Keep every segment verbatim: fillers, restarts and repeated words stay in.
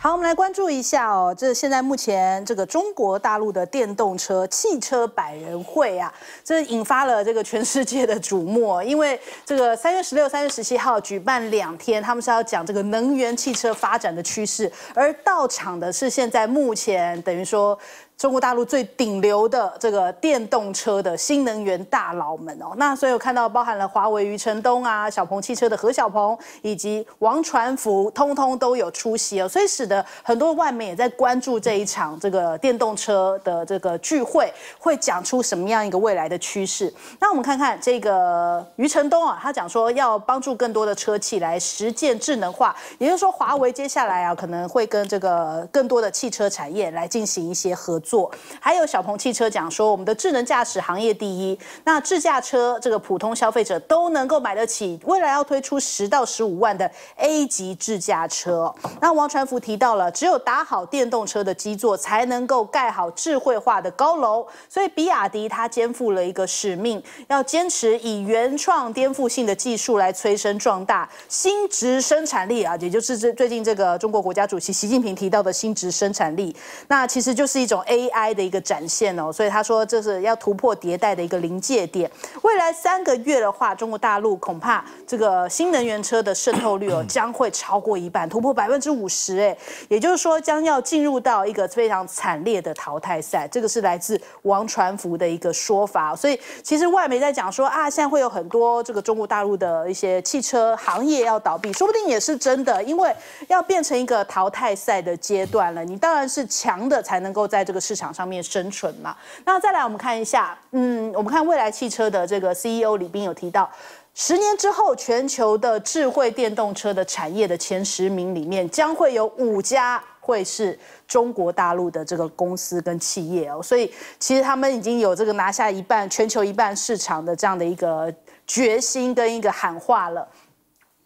好，我们来关注一下哦，这现在目前这个中国大陆的电动车汽车百人会啊，这引发了这个全世界的瞩目，因为这个三月十六、三月十七号举办两天，他们是要讲这个能源汽车发展的趋势，而到场的是现在目前等于说。 中国大陆最顶流的这个电动车的新能源大佬们哦，那所以我看到包含了华为余承东啊、小鹏汽车的何小鹏以及王传福，通通都有出席哦，所以使得很多外媒也在关注这一场这个电动车的这个聚会会讲出什么样一个未来的趋势。那我们看看这个余承东啊，他讲说要帮助更多的车企来实践智能化，也就是说华为接下来啊可能会跟这个更多的汽车产业来进行一些合作。 做，还有小鹏汽车讲说，我们的智能驾驶行业第一，那智驾车这个普通消费者都能够买得起，未来要推出十到十五万的 A 级智驾车。那王传福提到了，只有打好电动车的基座，才能够盖好智慧化的高楼。所以比亚迪它肩负了一个使命，要坚持以原创颠覆性的技术来催生壮大新质生产力啊，也就是最最近这个中国国家主席习近平提到的新质生产力，那其实就是一种 A。 A I 的一个展现哦，所以他说这是要突破迭代的一个临界点。未来三个月的话，中国大陆恐怕这个新能源车的渗透率哦将会超过一半，突破百分之五十，哎，也就是说将要进入到一个非常惨烈的淘汰赛。这个是来自王传福的一个说法，所以其实外媒在讲说啊，现在会有很多这个中国大陆的一些汽车行业要倒闭，说不定也是真的，因为要变成一个淘汰赛的阶段了。你当然是强的才能够在这个。 市场上面生存嘛，那再来我们看一下，嗯，我们看蔚来汽车的这个 C E O 李斌有提到。 十年之后，全球的智慧电动车的产业的前十名里面，将会有五家会是中国大陆的这个公司跟企业哦。所以，其实他们已经有这个拿下一半全球一半市场的这样的一个决心跟一个喊话了。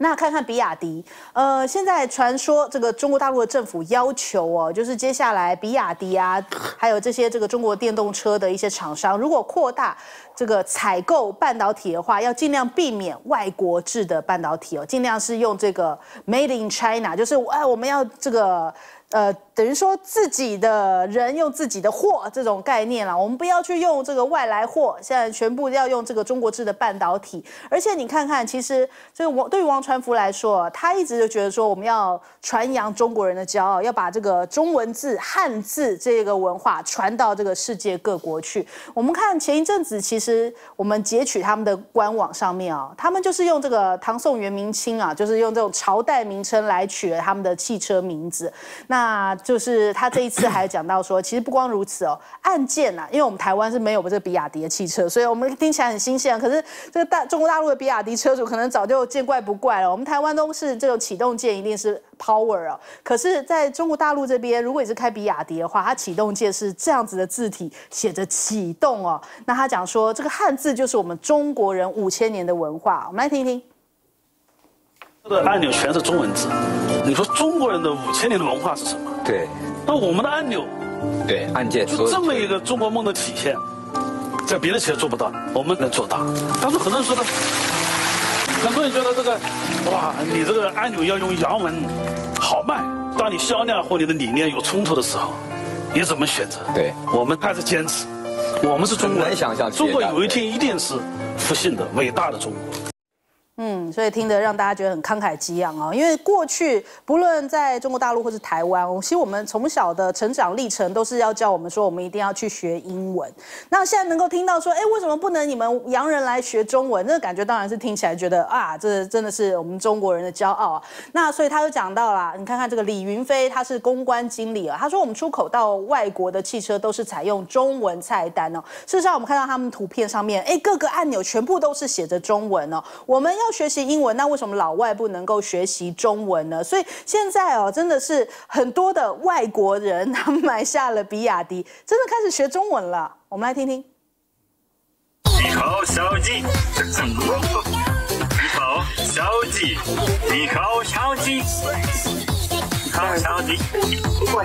那看看比亚迪，呃，现在传说这个中国大陆的政府要求哦，就是接下来比亚迪啊，还有这些这个中国电动车的一些厂商，如果扩大这个采购半导体的话，要尽量避免外国制的半导体哦，尽量是用这个 Made in China， 就是哎，我们要这个。 呃，等于说自己的人用自己的货这种概念啦，我们不要去用这个外来货，现在全部要用这个中国制的半导体。而且你看看，其实这个王对于王传福来说，他一直就觉得说我们要传扬中国人的骄傲，要把这个中文字、汉字这个文化传到这个世界各国去。我们看前一阵子，其实我们截取他们的官网上面啊，他们就是用这个唐宋元明清啊，就是用这种朝代名称来取了他们的汽车名字。那 那就是他这一次还讲到说，其实不光如此哦，按键呐、啊，因为我们台湾是没有这个比亚迪的汽车，所以我们听起来很新鲜。可是这个大中国大陆的比亚迪车主可能早就见怪不怪了。我们台湾都是这种启动键一定是 power 哦，可是在中国大陆这边，如果你是开比亚迪的话，它启动键是这样子的字体写着启动哦。那他讲说，这个汉字就是我们中国人五千年的文化，我们来听一听。 的按钮全是中文字，你说中国人的五千年的文化是什么？对，那我们的按钮，对，按键就这么一个中国梦的体现，在别的企业做不到，我们能做到。但是很多人说的，很多人觉得这个，哇，你这个按钮要用洋文，好卖。当你销量和你的理念有冲突的时候，你怎么选择？对，我们还是坚持，我们是中国人，想象中国有一天一定是复兴的伟大的中国。 嗯，所以听得让大家觉得很慷慨激昂啊、哦，因为过去不论在中国大陆或是台湾，其实我们从小的成长历程都是要教我们说，我们一定要去学英文。那现在能够听到说，哎，为什么不能你们洋人来学中文？那个感觉当然是听起来觉得啊，这真的是我们中国人的骄傲啊。那所以他就讲到啦，你看看这个李云飞，他是公关经理啊，他说我们出口到外国的汽车都是采用中文菜单哦。事实上，我们看到他们图片上面，哎，各个按钮全部都是写着中文哦。我们要 学习英文，那为什么老外不能够学习中文呢？所以现在哦，真的是很多的外国人他们买下了比亚迪，真的开始学中文了。我们来听听。你好，小姐。你好，小姐。你好，小姐。你好，小姐。我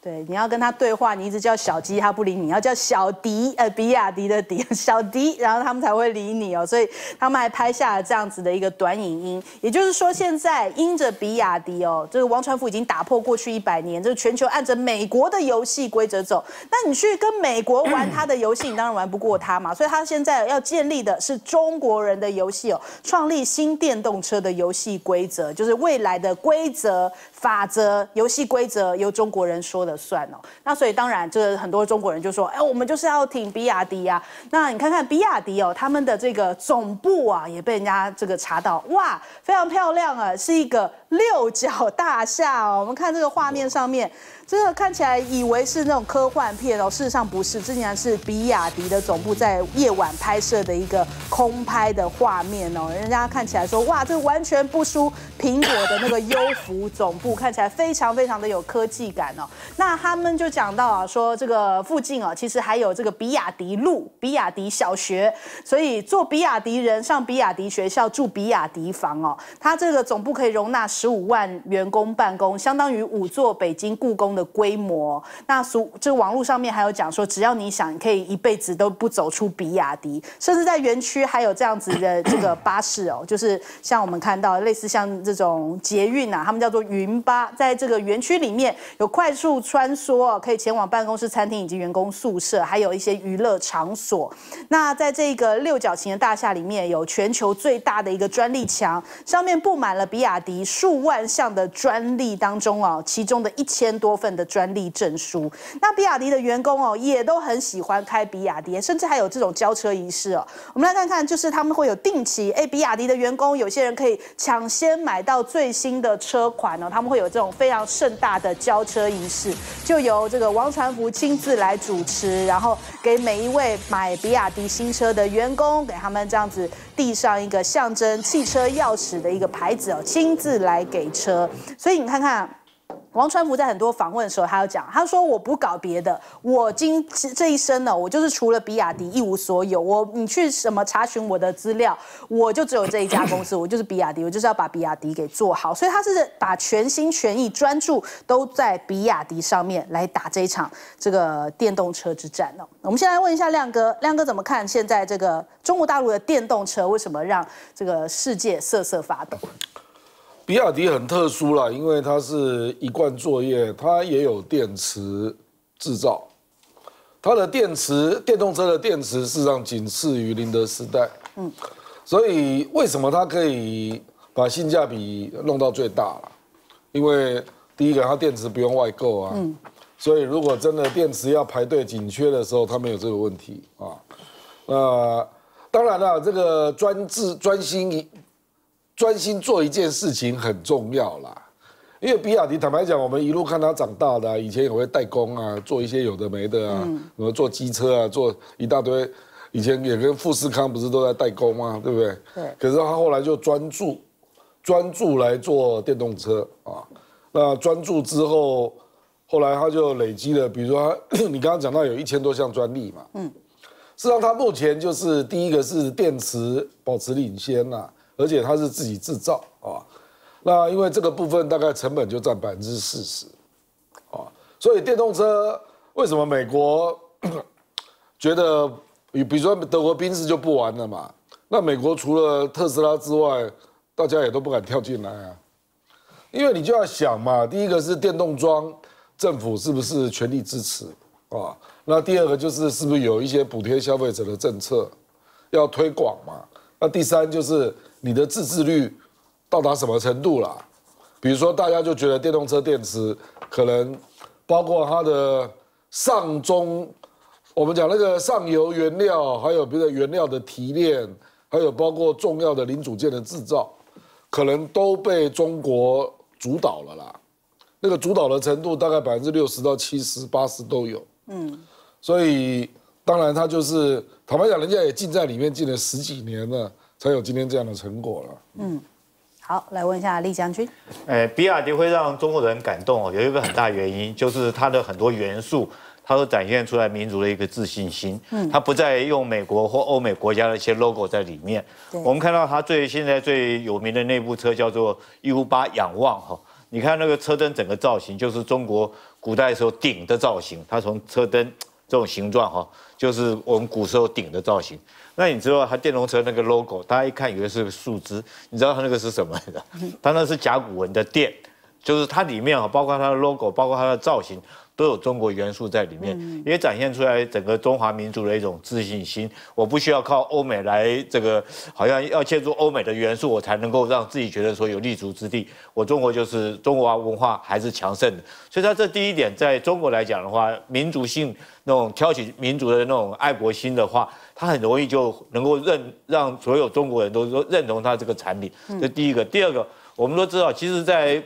在。对，你要跟他对话，你一直叫小鸡，他不理你；你要叫小迪，呃，比亚迪的迪，小迪，然后他们才会理你哦。所以他们还拍下了这样子的一个短影音，也就是说，现在因着比亚迪哦，这个王传福已经打破过去一百年，就是全球按着美国的游戏规则走。那你去跟美国玩他的游戏，你当然玩不过他嘛。所以他现在要建立的是中国人的游戏哦，创立新电动车的游戏规则，就是未来的规则、法则、游戏规则由中国人说的。 算哦，那所以当然，就是很多中国人就说，哎、欸，我们就是要挺比亚迪啊。那你看看比亚迪哦，他们的这个总部啊，也被人家这个查到，哇，非常漂亮啊，是一个六角大厦哦。我们看这个画面上面，这个看起来以为是那种科幻片哦，事实上不是，这竟然是比亚迪的总部在夜晚拍摄的一个空拍的画面哦。人家看起来说，哇，这完全不输苹果的那个优福总部，看起来非常非常的有科技感哦。那 那他们就讲到啊，说这个附近啊，其实还有这个比亚迪路、比亚迪小学，所以做比亚迪人上比亚迪学校住比亚迪房哦。它这个总部可以容纳十五万员工办公，相当于五座北京故宫的规模。那俗这网络上面还有讲说，只要你想，你可以一辈子都不走出比亚迪，甚至在园区还有这样子的这个巴士哦，就是像我们看到类似像这种捷运啊，他们叫做云巴，在这个园区里面有快速。 穿梭可以前往办公室、餐厅以及员工宿舍，还有一些娱乐场所。那在这个六角形的大厦里面，有全球最大的一个专利墙，上面布满了比亚迪数万项的专利当中哦，其中的一千多份的专利证书。那比亚迪的员工哦，也都很喜欢开比亚迪，甚至还有这种交车仪式哦。我们来看看，就是他们会有定期，哎，比亚迪的员工有些人可以抢先买到最新的车款哦，他们会有这种非常盛大的交车仪式。 就由这个王传福亲自来主持，然后给每一位买比亚迪新车的员工，给他们这样子递上一个象征汽车钥匙的一个牌子哦，亲自来给车。所以你看看。 王传福在很多访问的时候，他有讲，他说我不搞别的，我今这一生呢，我就是除了比亚迪一无所有。我你去什么查询我的资料，我就只有这一家公司，我就是比亚迪，我就是要把比亚迪给做好。所以他是把全心全意、专注都在比亚迪上面来打这一场这个电动车之战哦。我们先来问一下亮哥，亮哥怎么看现在这个中国大陆的电动车为什么让这个世界瑟瑟发抖？ 比亚迪很特殊啦，因为它是一贯作业，它也有电池制造。它的电池，电动车的电池事实上仅次于宁德时代。嗯，所以为什么它可以把性价比弄到最大啦？因为第一个，它电池不用外购啊。嗯。所以如果真的电池要排队紧缺的时候，它没有这个问题啊。那当然啦，这个专制专心一。 专心做一件事情很重要啦，因为比亚迪坦白讲，我们一路看他长大的、啊，以前也会代工啊，做一些有的没的啊，什么做机车啊，做一大堆，以前也跟富士康不是都在代工吗？对不对？对。可是他后来就专注，专注来做电动车啊。那专注之后，后来他就累积了，比如说他你刚刚讲到有一千多项专利嘛，嗯，事实上他目前就是第一个是电池保持领先啦、啊。 而且它是自己制造啊，那因为这个部分大概成本就占百分之四十，啊，所以电动车为什么美国觉得，比如说德国宾士就不玩了嘛？那美国除了特斯拉之外，大家也都不敢跳进来啊，因为你就要想嘛，第一个是电动桩，政府是不是全力支持啊？那第二个就是是不是有一些补贴消费者的政策要推广嘛？那第三就是。 你的自制率到达什么程度啦？比如说，大家就觉得电动车电池可能包括它的上中，我们讲那个上游原料，还有比如原料的提炼，还有包括重要的零组件的制造，可能都被中国主导了啦。那个主导的程度大概百分之六十到七十、八十都有。嗯，所以当然它就是坦白讲，人家也进在里面进了十几年了。 才有今天这样的成果了。嗯，好，来问一下栗将军。哎，比亚迪会让中国人感动哦，有一个很大原因就是它的很多元素，它都展现出来民族的一个自信心。嗯，它不再用美国或欧美国家的一些 logo 在里面。我们看到它最现在最有名的那部车叫做 U 八仰望哈。你看那个车灯整个造型，就是中国古代时候鼎的造型，它从车灯这种形状哈，就是我们古时候鼎的造型。那你知道它电动车那个 logo， 大家一看以为是个树枝，你知道它那个是什么的？它那是甲骨文的电，就是它里面啊，包括它的 logo， 包括它的造型。 都有中国元素在里面，也展现出来整个中华民族的一种自信心。我不需要靠欧美来这个，好像要借助欧美的元素，我才能够让自己觉得说有立足之地。我中国就是中华文化还是强盛的，所以它这第一点，在中国来讲的话，民族性那种挑起民族的那种爱国心的话，它很容易就能够认让所有中国人都说认同它这个产品。这第一个，第二个。 我们都知道，其实，在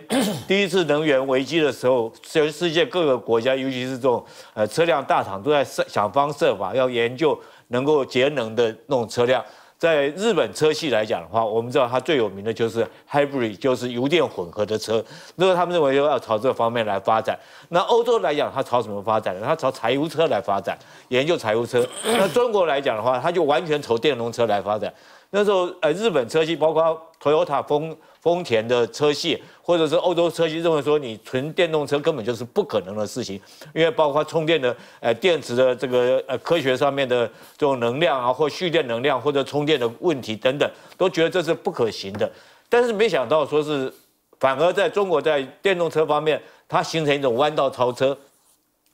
第一次能源危机的时候，全世界各个国家，尤其是这种呃车辆大厂，都在想方设法要研究能够节能的那种车辆。在日本车系来讲的话，我们知道它最有名的就是 hybrid， 就是油电混合的车。那么他们认为要朝这方面来发展。那欧洲来讲，它朝什么发展呢？它朝柴油车来发展，研究柴油车。那中国来讲的话，它就完全朝电动车来发展。 那时候，呃，日本车系包括 Toyota 丰丰田的车系，或者是欧洲车系，认为说你纯电动车根本就是不可能的事情，因为包括充电的，呃，电池的这个呃科学上面的这种能量啊，或蓄电能量，或者充电的问题等等，都觉得这是不可行的。但是没想到说是，反而在中国在电动车方面，它形成一种弯道超车，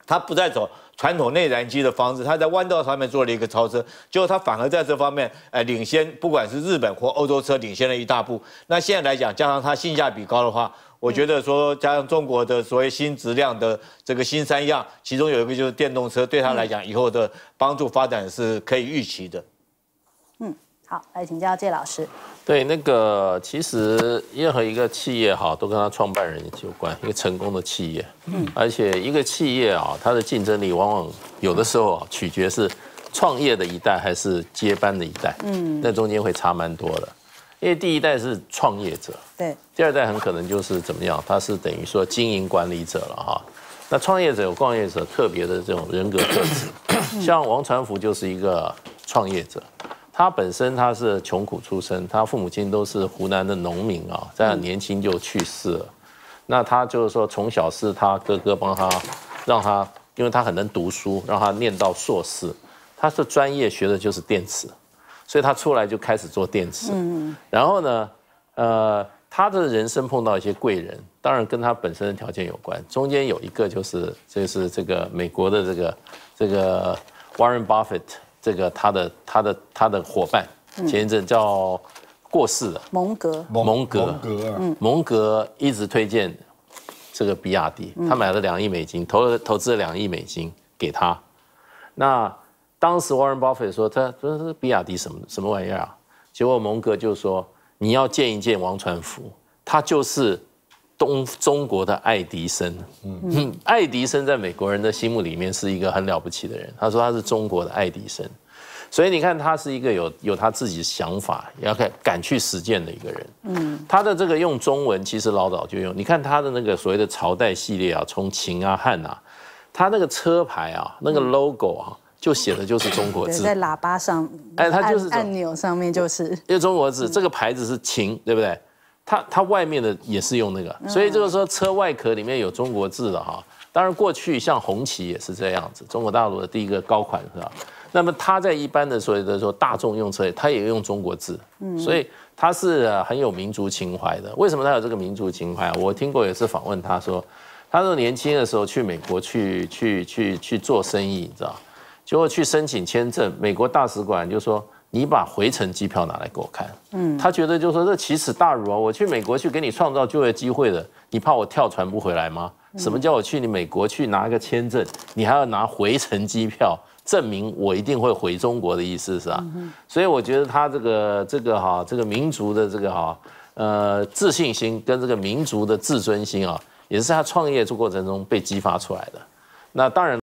它不再走 传统内燃机的方式，它在弯道上面做了一个超车，结果它反而在这方面，呃，领先，不管是日本或欧洲车领先了一大步。那现在来讲，加上它性价比高的话，我觉得说加上中国的所谓新质量的这个新三样，其中有一个就是电动车，对它来讲以后的帮助发展是可以预期的。嗯，好，来请教介老师。对，那个其实任何一个企业哈，都跟它创办人有关，一个成功的企业。 嗯，而且一个企业啊，它的竞争力往往有的时候啊，取决是创业的一代还是接班的一代，嗯，那中间会差蛮多的。因为第一代是创业者，对，第二代很可能就是怎么样，他是等于说经营管理者了哈。那创业者有创业者特别的这种人格特质，像王传福就是一个创业者，他本身他是穷苦出身，他父母亲都是湖南的农民啊，在很年轻就去世了。 那他就是说，从小是他哥哥帮他，让他，因为他很能读书，让他念到硕士。他是专业学的就是电池，所以他出来就开始做电池。嗯。然后呢，呃，他的人生碰到一些贵人，当然跟他本身的条件有关。中间有一个就是就是这个美国的这个这个 Warren Buffett， 这个他的他的他的伙伴，前一阵叫。 过世了，蒙格，蒙格，蒙格一直推荐这个比亚迪，他买了两亿美金，投了投资了两亿美金给他。那当时 Warren Buffett 说，他说比亚迪什么什么玩意儿啊？结果蒙格就说，你要见一见王传福，他就是东中国的爱迪生。嗯，爱迪生在美国人的心目里面是一个很了不起的人，他说他是中国的爱迪生。 所以你看，他是一个有有他自己想法，要敢敢去实践的一个人。嗯，他的这个用中文其实老早就用。你看他的那个所谓的朝代系列啊，从秦啊、汉啊，他那个车牌啊，那个 logo 啊，就写的就是中国字。在喇叭上，哎，他就是按钮上面就是因为中国字，这个牌子是秦，对不对？它它外面的也是用那个，所以就是说车外壳里面有中国字的哈。当然过去像红旗也是这样子，中国大陆的第一个高款是吧？ 那么他在一般的所谓的说大众用车，他也用中国字，所以他是很有民族情怀的。为什么他有这个民族情怀？我听过有一次访问他说，他说年轻的时候去美国去去去去做生意，你知道，结果去申请签证，美国大使馆就说你把回程机票拿来给我看，嗯，他觉得就说这奇耻大辱啊！我去美国去给你创造就业机会的，你怕我跳船不回来吗？什么叫我去你美国去拿个签证，你还要拿回程机票？ 证明我一定会回中国的意思是啊，所以我觉得他这个这个哈这个民族的这个哈呃自信心跟这个民族的自尊心啊，也是他创业这过程中被激发出来的。那当然。